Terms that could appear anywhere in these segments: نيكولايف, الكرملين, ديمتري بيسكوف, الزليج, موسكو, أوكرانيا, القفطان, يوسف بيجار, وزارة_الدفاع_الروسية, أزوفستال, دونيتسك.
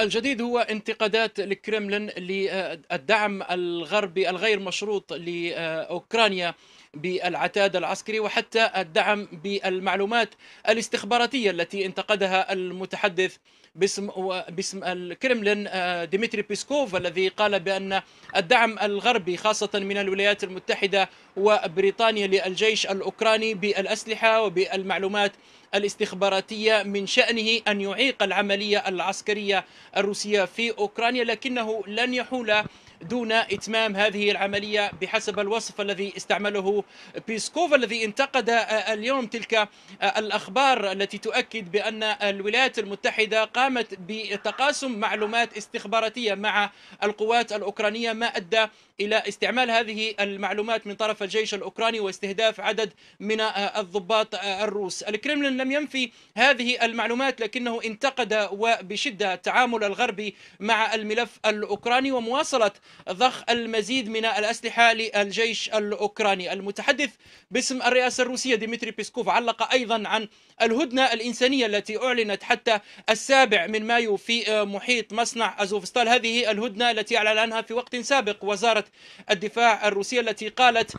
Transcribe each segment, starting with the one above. الجديد هو انتقادات الكرملين للدعم الغربي الغير مشروط لأوكرانيا بالعتاد العسكري، وحتى الدعم بالمعلومات الاستخباراتية التي انتقدها المتحدث باسم الكرملين ديمتري بيسكوف، الذي قال بأن الدعم الغربي خاصة من الولايات المتحدة وبريطانيا للجيش الأوكراني بالأسلحة وبالمعلومات الاستخباراتية من شأنه أن يعيق العملية العسكرية الروسية في أوكرانيا، لكنه لن يحول دون إتمام هذه العملية بحسب الوصف الذي استعمله بيسكوف، الذي انتقد اليوم تلك الأخبار التي تؤكد بأن الولايات المتحدة قامت بتقاسم معلومات استخباراتية مع القوات الأوكرانية، ما أدى إلى استعمال هذه المعلومات من طرف الجيش الأوكراني واستهداف عدد من الضباط الروس. الكرملين لم ينفي هذه المعلومات، لكنه انتقد وبشدة التعامل الغربي مع الملف الأوكراني ومواصلة ضخ المزيد من الأسلحة للجيش الأوكراني. المتحدث باسم الرئاسة الروسية ديمتري بيسكوف علق أيضا عن الهدنة الإنسانية التي أعلنت حتى السابع من مايو في محيط مصنع أزوفستال، هذه الهدنة التي أعلن عنها في وقت سابق وزارة الدفاع الروسية التي قالت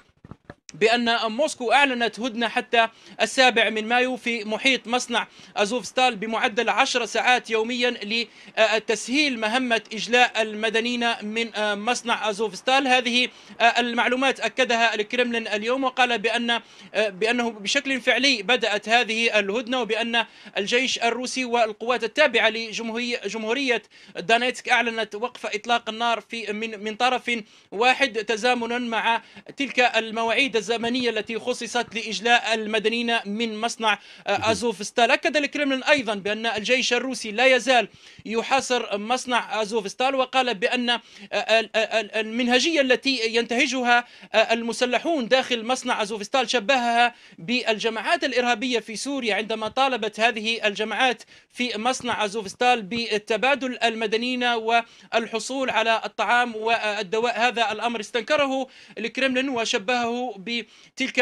بأن موسكو أعلنت هدنة حتى السابع من مايو في محيط مصنع أزوفستال بمعدل 10 ساعات يوميا لتسهيل مهمة إجلاء المدنيين من مصنع أزوفستال. هذه المعلومات أكدها الكرملين اليوم، وقال بأنه بشكل فعلي بدأت هذه الهدنة، وبأن الجيش الروسي والقوات التابعة لجمهورية دونيتسك أعلنت وقف إطلاق النار من طرف واحد تزامنا مع تلك المواعيد الزمنية التي خصصت لإجلاء المدنيين من مصنع أزوفستال. أكد الكرملين أيضا بأن الجيش الروسي لا يزال يحاصر مصنع أزوفستال، وقال بأن المنهجية التي ينتهجها المسلحون داخل مصنع أزوفستال شبهها بالجماعات الإرهابية في سوريا، عندما طالبت هذه الجماعات في مصنع أزوفستال بتبادل المدنيين والحصول على الطعام والدواء. هذا الأمر استنكره الكرملين وشبهه بتلك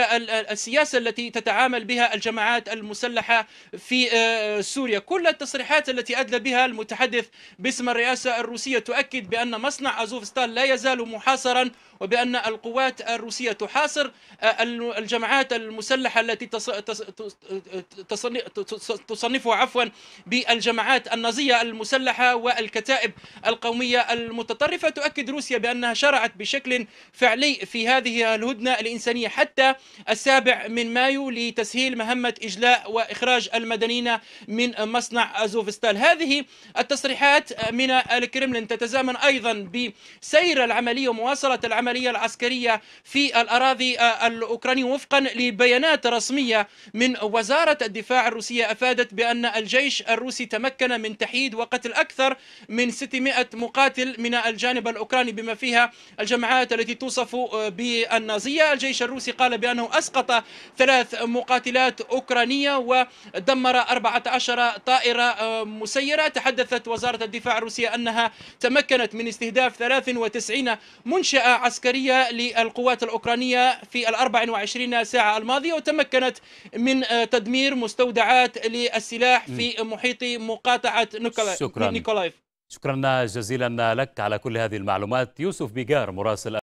السياسة التي تتعامل بها الجماعات المسلحة في سوريا. كل التصريحات التي أدلى بها المتحدث باسم الرئاسة الروسية تؤكد بأن مصنع أزوفستال لا يزال محاصرا، وبأن القوات الروسية تحاصر الجماعات المسلحة التي تصنفها بالجماعات النازية المسلحة والكتائب القومية المتطرفة. تؤكد روسيا بأنها شرعت بشكل فعلي في هذه الهدنة الإنسانية حتى السابع من مايو لتسهيل مهمة إجلاء وإخراج المدنيين من مصنع أزوفستال. هذه التصريحات من الكرملين تتزامن أيضا بسير العملية ومواصلة العملية العسكرية في الأراضي الأوكرانية. وفقا لبيانات رسمية من وزارة الدفاع الروسية أفادت بأن الجيش الروسي تمكن من تحييد وقتل أكثر من 600 مقاتل من الجانب الأوكراني، بما فيها الجماعات التي توصف بالنازية. الجيش الروسي قال بأنه أسقط 3 مقاتلات أوكرانية ودمر 14 طائرة مسيرة. تحدثت وزارة الدفاع الروسية أنها تمكنت من استهداف 93 منشأة عسكرية للقوات الأوكرانية في 24 ساعة الماضية، وتمكنت من تدمير مستودعات للسلاح في محيط مقاطعة نيكولايف. شكرا جزيلا لك على كل هذه المعلومات، يوسف بيجار مراسل